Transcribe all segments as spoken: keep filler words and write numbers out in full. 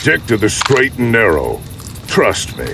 Stick to the straight and narrow. Trust me.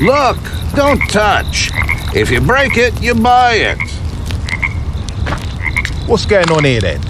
Look, don't touch. If you break it, you buy it. What's going on here then?